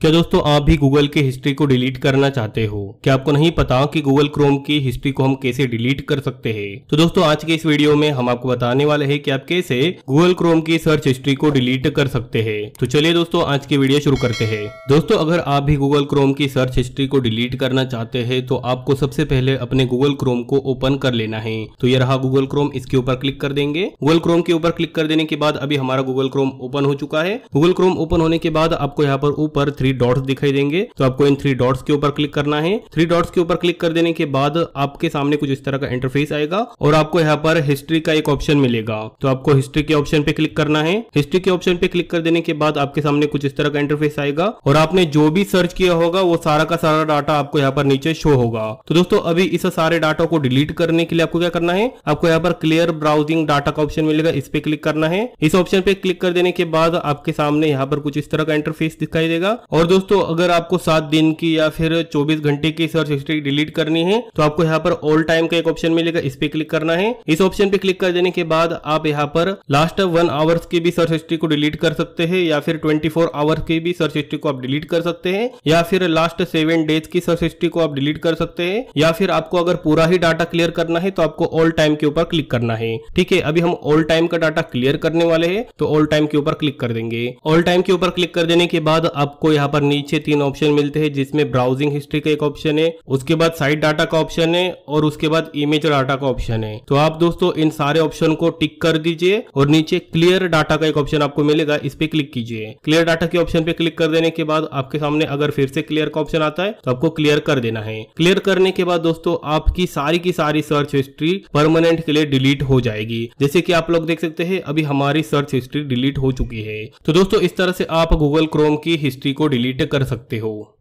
क्या दोस्तों आप भी गूगल के हिस्ट्री को डिलीट करना चाहते हो? क्या आपको नहीं पता कि गूगल क्रोम की हिस्ट्री को हम कैसे डिलीट कर सकते हैं? तो दोस्तों आज के इस वीडियो में हम आपको बताने वाले हैं कि आप कैसे गूगल क्रोम की सर्च हिस्ट्री को डिलीट कर सकते हैं। तो चलिए दोस्तों आज की वीडियो शुरू करते हैं। दोस्तों अगर आप भी गूगल क्रोम की सर्च हिस्ट्री को डिलीट करना चाहते है तो आपको सबसे पहले अपने गूगल क्रोम को ओपन कर लेना है। तो ये रहा गूगल क्रोम, इसके ऊपर क्लिक कर देंगे। गूगल क्रोम के ऊपर क्लिक कर देने के बाद अभी हमारा गूगल क्रोम ओपन हो चुका है। गूगल क्रोम ओपन होने के बाद आपको यहाँ पर ऊपर थ्री डॉट्स दिखाई देंगे, तो आपको इन थ्री डॉट्स के ऊपर क्लिक करना है। थ्री डॉट्स के ऊपर क्लिक कर देने के बाद आपके सामने कुछ इस तरह का इंटरफेस आएगा और आपको यहाँ पर हिस्ट्री का एक ऑप्शन मिलेगा, तो आपको हिस्ट्री के ऑप्शन पे क्लिक करना है। हिस्ट्री के ऑप्शन पे क्लिक कर देने के बाद आपके सामने कुछ इस तरह का इंटरफेस आएगा और आपने जो भी सर्च किया होगा वो सारा का सारा डाटा आपको यहाँ पर नीचे शो होगा। तो दोस्तों अभी इस सारे डाटा को डिलीट करने के लिए आपको क्या करना है, आपको यहाँ पर क्लियर ब्राउजिंग डाटा का ऑप्शन मिलेगा, इस पे क्लिक करना है। इस ऑप्शन पे क्लिक कर देने के बाद आपके सामने यहाँ पर कुछ इस तरह का इंटरफेस दिखाई देगा। और दोस्तों अगर आपको 7 दिन की या फिर 24 घंटे की सर्च हिस्ट्री डिलीट करनी है तो आपको यहाँ पर ऑल टाइम का एक ऑप्शन मिलेगा, इस पे क्लिक करना है। इस ऑप्शन पे क्लिक कर देने के बाद आप यहाँ पर लास्ट 1 आवर्स की भी सर्च हिस्ट्री को डिलीट कर सकते हैं, या फिर 24 आवर्स की भी सर्च हिस्ट्री को आप डिलीट कर सकते हैं, या फिर लास्ट 7 डेज की सर्च हिस्ट्री को आप डिलीट कर सकते हैं, या फिर आपको अगर पूरा ही डाटा क्लियर करना है तो आपको ऑल टाइम के ऊपर क्लिक करना है। ठीक है, अभी हम ऑल टाइम का डाटा क्लियर करने वाले हैं तो ऑल टाइम के ऊपर क्लिक कर देंगे। ऑल टाइम के ऊपर क्लिक कर देने के बाद आपको यहाँ पर नीचे 3 ऑप्शन मिलते हैं, जिसमें ब्राउजिंग हिस्ट्री का एक ऑप्शन है, उसके बाद साइट डाटा का ऑप्शन है और उसके बाद इमेज डाटा का ऑप्शन है। तो आप दोस्तों इन सारे ऑप्शन को टिक कर दीजिए और नीचे क्लियर डाटा का एक ऑप्शन आपको मिलेगा, इस पे क्लिक कीजिए। क्लियर डाटा के ऑप्शन पे क्लिक कर देने के बाद आपके सामने अगर फिर से क्लियर का ऑप्शन आता है तो आपको क्लियर कर देना है। क्लियर करने के बाद दोस्तों आपकी सारी की सारी सर्च हिस्ट्री परमानेंट के लिए डिलीट हो जाएगी। जैसे कि आप लोग देख सकते हैं अभी हमारी सर्च हिस्ट्री डिलीट हो चुकी है। तो दोस्तों इस तरह से आप गूगल क्रोम की हिस्ट्री को डिलीट कर सकते हो।